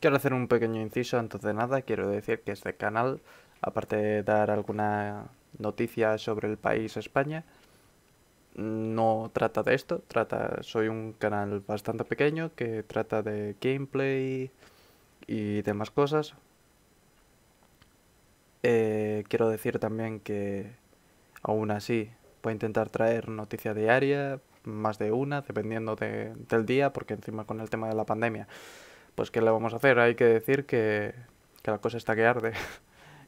Quiero hacer un pequeño inciso antes de nada. Quiero decir que este canal, aparte de dar alguna noticia sobre el país España, no trata de esto. Soy un canal bastante pequeño que trata de gameplay y demás cosas. Quiero decir también que aún así voy a intentar traer noticia diaria, más de una, dependiendo del día, porque encima con el tema de la pandemia, pues ¿qué le vamos a hacer? Hay que decir que la cosa está que arde,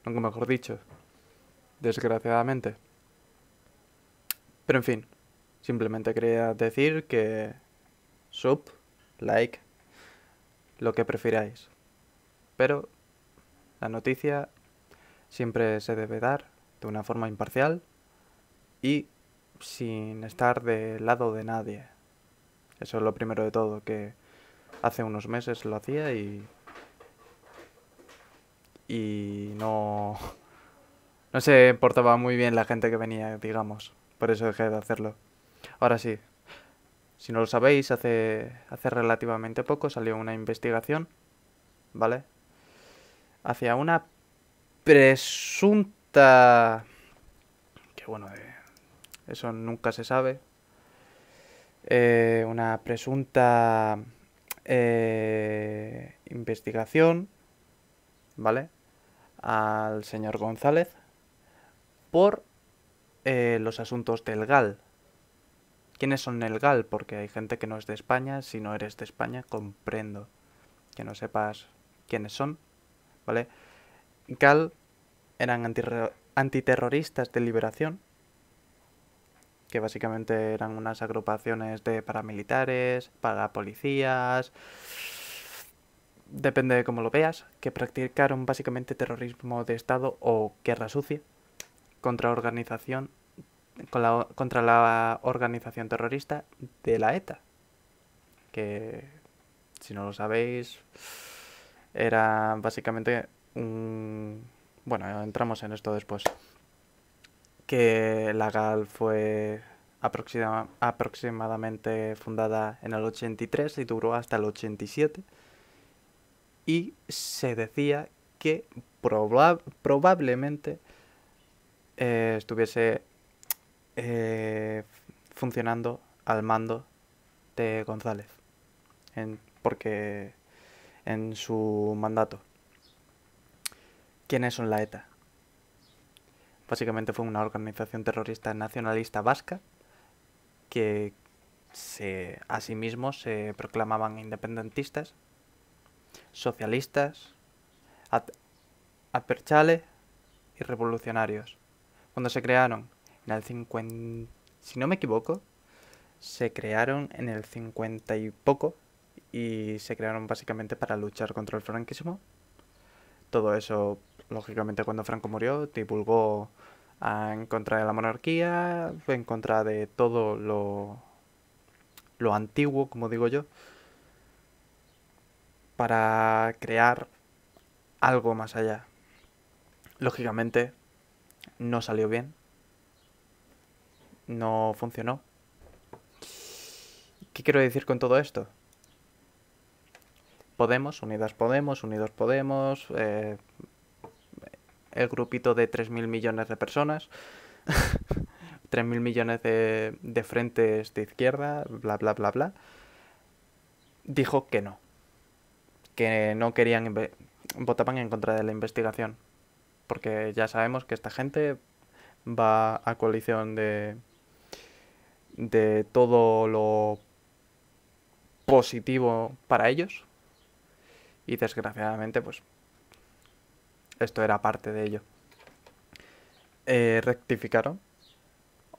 nunca mejor dicho, desgraciadamente. Pero en fin, simplemente quería decir que sub, like, lo que prefiráis. Pero la noticia siempre se debe dar de una forma imparcial y sin estar del lado de nadie. Eso es lo primero de todo, que hace unos meses lo hacía y no se portaba muy bien la gente que venía, digamos. Por eso dejé de hacerlo. Ahora sí, si no lo sabéis, hace relativamente poco salió una investigación, ¿vale? Hacia una presunta... Que bueno, eso nunca se sabe. Una presunta investigación, ¿vale? Al señor González por... los asuntos del GAL. ¿Quiénes son el GAL? Porque hay gente que no es de España. Si no eres de España, comprendo que no sepas quiénes son, ¿vale? GAL eran antiterroristas de liberación, que básicamente eran unas agrupaciones de paramilitares, parapolicías, depende de cómo lo veas, que practicaron básicamente terrorismo de Estado o guerra sucia contra la organización terrorista de la ETA, que, si no lo sabéis, era básicamente un... Bueno, entramos en esto después. Que la GAL fue aproximadamente fundada en el 83 y duró hasta el 87. Y se decía que probablemente... estuviese funcionando al mando de González, porque en su mandato. ¿Quiénes son la ETA? Básicamente fue una organización terrorista nacionalista vasca que a sí mismos se proclamaban independentistas, socialistas, aperchales y revolucionarios. Cuando se crearon en el 50, si no me equivoco, se crearon en el 50 y poco, y se crearon básicamente para luchar contra el franquismo. Todo eso, lógicamente, cuando Franco murió, divulgó en contra de la monarquía, en contra de todo lo antiguo, como digo yo, para crear algo más allá. Lógicamente, no salió bien, no funcionó. ¿Qué quiero decir con todo esto? Podemos, Unidos Podemos, el grupito de 3.000 millones de personas, 3.000 millones de frentes de izquierda, bla, bla, bla, bla, dijo que no querían, votaban en contra de la investigación. Porque ya sabemos que esta gente va a coalición de todo lo positivo para ellos. Y desgraciadamente, pues, esto era parte de ello. Rectificaron.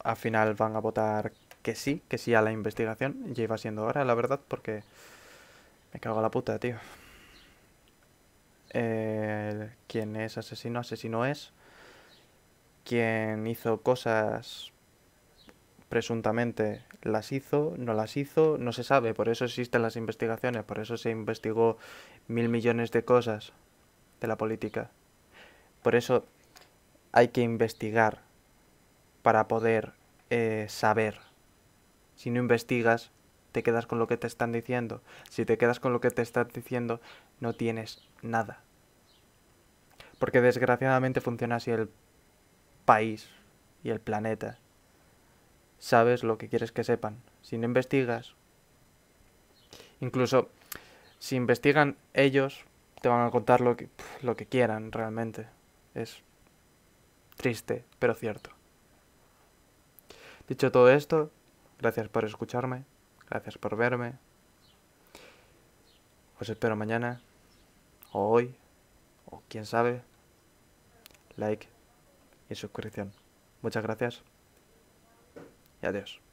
Al final van a votar que sí a la investigación. Ya iba siendo hora, la verdad, porque me cago en la puta, tío. Quien es asesino, asesino es. Quien hizo cosas, presuntamente las hizo, no las hizo, no se sabe. Por eso existen las investigaciones, por eso se investigó 1.000 millones de cosas de la política. Por eso hay que investigar para poder saber. Si no investigas, te quedas con lo que te están diciendo. Si te quedas con lo que te están diciendo, no tienes nada. Porque desgraciadamente funciona así el país y el planeta. Sabes lo que quieres que sepan. Si no investigas, incluso si investigan ellos, te van a contar lo que quieran realmente. Es triste, pero cierto. Dicho todo esto, gracias por escucharme, gracias por verme. Os espero mañana, o hoy, o quién sabe. Like y suscripción. Muchas gracias y adiós.